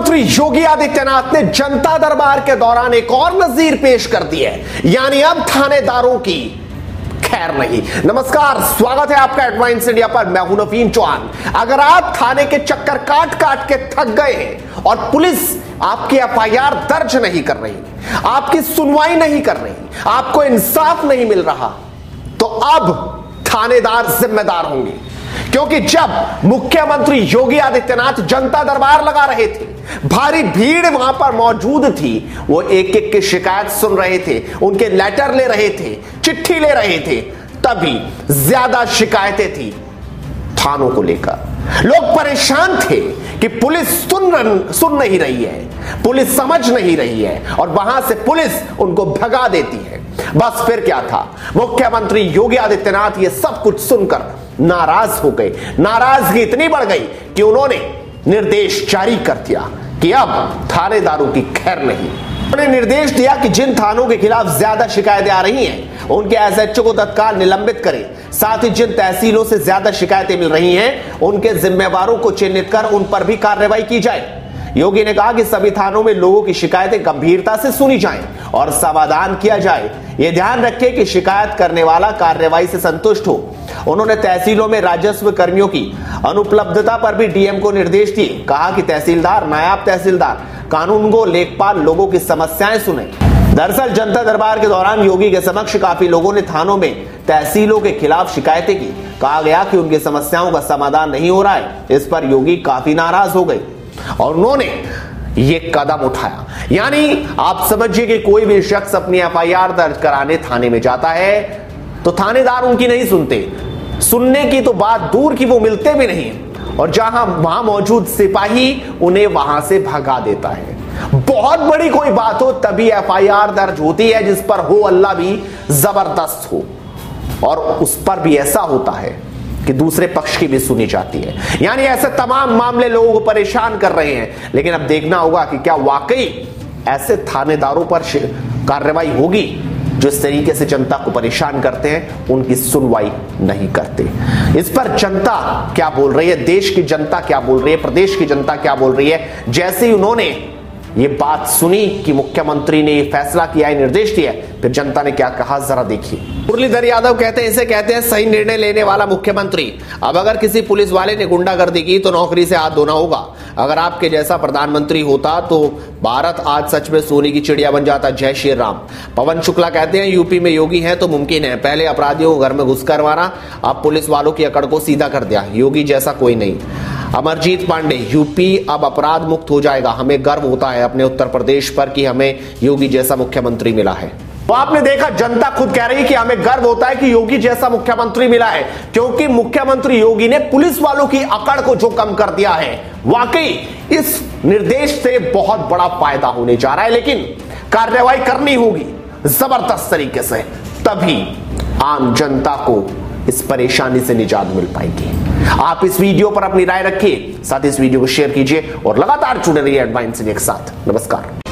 मुख्यमंत्री योगी आदित्यनाथ ने जनता दरबार के दौरान एक और नजीर पेश कर दी है, यानी अब थानेदारों की खैर नहीं। नमस्कार, स्वागत है आपका एडवाइस इंडिया पर। मैं हूं नवीन चौहान। अगर आप थाने के चक्कर काट काट के थक गए हैं और पुलिस आपकी एफआईआर दर्ज नहीं कर रही, आपकी सुनवाई नहीं कर रही, आपको इंसाफ नहीं मिल रहा, तो अब थानेदार जिम्मेदार होंगे। क्योंकि जब मुख्यमंत्री योगी आदित्यनाथ जनता दरबार लगा रहे थे, भारी भीड़ वहां पर मौजूद थी, वो एक एक की शिकायत सुन रहे थे, उनके लेटर ले रहे थे, चिट्ठी ले रहे थे, तभी ज्यादा शिकायतें थी थानों को लेकर। लोग परेशान थे कि पुलिस सुन नहीं रही है, पुलिस समझ नहीं रही है, और वहां से पुलिस उनको भगा देती है। बस फिर क्या था, मुख्यमंत्री योगी आदित्यनाथ ये सब कुछ सुनकर नाराज हो गए। नाराजगी इतनी बढ़ गई कि उन्होंने निर्देश जारी कर दिया कि अब थानेदारों की खैर नहीं। उन्होंने निर्देश दिया कि जिन थानों के खिलाफ ज्यादा शिकायतें आ रही हैं, उनके एसएचओ को तत्काल निलंबित करें। साथ ही जिन तहसीलों से ज्यादा शिकायतें मिल रही हैं, उनके जिम्मेवारों को चिन्हित कर उन पर भी कार्रवाई की जाए। योगी ने कहा कि सभी थानों में लोगों की शिकायतें गंभीरता से सुनी जाएं और समाधान किया जाए। यह ध्यान रखें कि शिकायत करने वाला कार्रवाई से संतुष्ट हो। उन्होंने तहसीलों में राजस्व कर्मियों की अनुपलब्धता पर भी डीएम को निर्देश दिए। कहा कि तहसीलदार, नायब तहसीलदार, कानूनगो, लेखपाल लोगों की समस्याएं सुने। दरअसल जनता दरबार के दौरान योगी के समक्ष काफी लोगों ने थानों में तहसीलों के खिलाफ शिकायतें की। कहा गया कि उनकी समस्याओं का समाधान नहीं हो रहा है। इस पर योगी काफी नाराज हो गए और उन्होंने ये कदम उठाया। यानी आप समझिए कि कोई भी शख्स अपनी एफआईआर दर्ज कराने थाने में जाता है तो थानेदार उनकी नहीं सुनते, सुनने की तो बात दूर की, वो मिलते भी नहीं, और जहां वहां मौजूद सिपाही उन्हें वहां से भगा देता है। बहुत बड़ी कोई बात हो तभी एफआईआर दर्ज होती है, जिस पर हो हल्ला भी जबरदस्त हो, और उस पर भी ऐसा होता है कि दूसरे पक्ष की भी सुनी जाती है। यानी ऐसे तमाम मामले लोगों को परेशान कर रहे हैं। लेकिन अब देखना होगा कि क्या वाकई ऐसे थानेदारों पर कार्रवाई होगी जो इस तरीके से जनता को परेशान करते हैं, उनकी सुनवाई नहीं करते। इस पर जनता क्या बोल रही है, देश की जनता क्या बोल रही है, प्रदेश की जनता क्या बोल रही है। जैसे ही उन्होंने ये बात सुनी कि मुख्यमंत्री ने फैसला किया है, निर्देश दिया, फिर जनता ने क्या कहा, जरा देखिए। मुरली यादव कहते हैं, इसे कहते हैं सही निर्णय लेने वाला मुख्यमंत्री। अब अगर किसी पुलिस वाले ने गुंडागर्दी की तो नौकरी से हाथ धोना होगा। अगर आपके जैसा प्रधानमंत्री होता तो भारत आज सच में सोने की चिड़िया बन जाता। जय श्री राम। पवन शुक्ला कहते हैं, यूपी में योगी है तो मुमकिन है, पहले अपराधियों को घर में घुस करवाना, अब पुलिस वालों की अकड़ को सीधा कर दिया, योगी जैसा कोई नहीं। अमरजीत पांडे, यूपी अब अपराध मुक्त हो जाएगा, हमें गर्व होता है अपने उत्तर प्रदेश पर कि हमें योगी जैसा मुख्यमंत्री मिला है। तो आपने देखा, जनता खुद कह रही है कि हमें गर्व होता है कि योगी जैसा मुख्यमंत्री मिला है, क्योंकि मुख्यमंत्री योगी ने पुलिस वालों की अकड़ को जो कम कर दिया है। वाकई इस निर्देश से बहुत बड़ा फायदा होने जा रहा है, लेकिन कार्रवाई करनी होगी जबरदस्त तरीके से, तभी आम जनता को इस परेशानी से निजात मिल पाएगी। आप इस वीडियो पर अपनी राय रखिए, साथ ही इस वीडियो को शेयर कीजिए और लगातार जुड़े रहिए एडवाइस इंडिया के साथ। नमस्कार।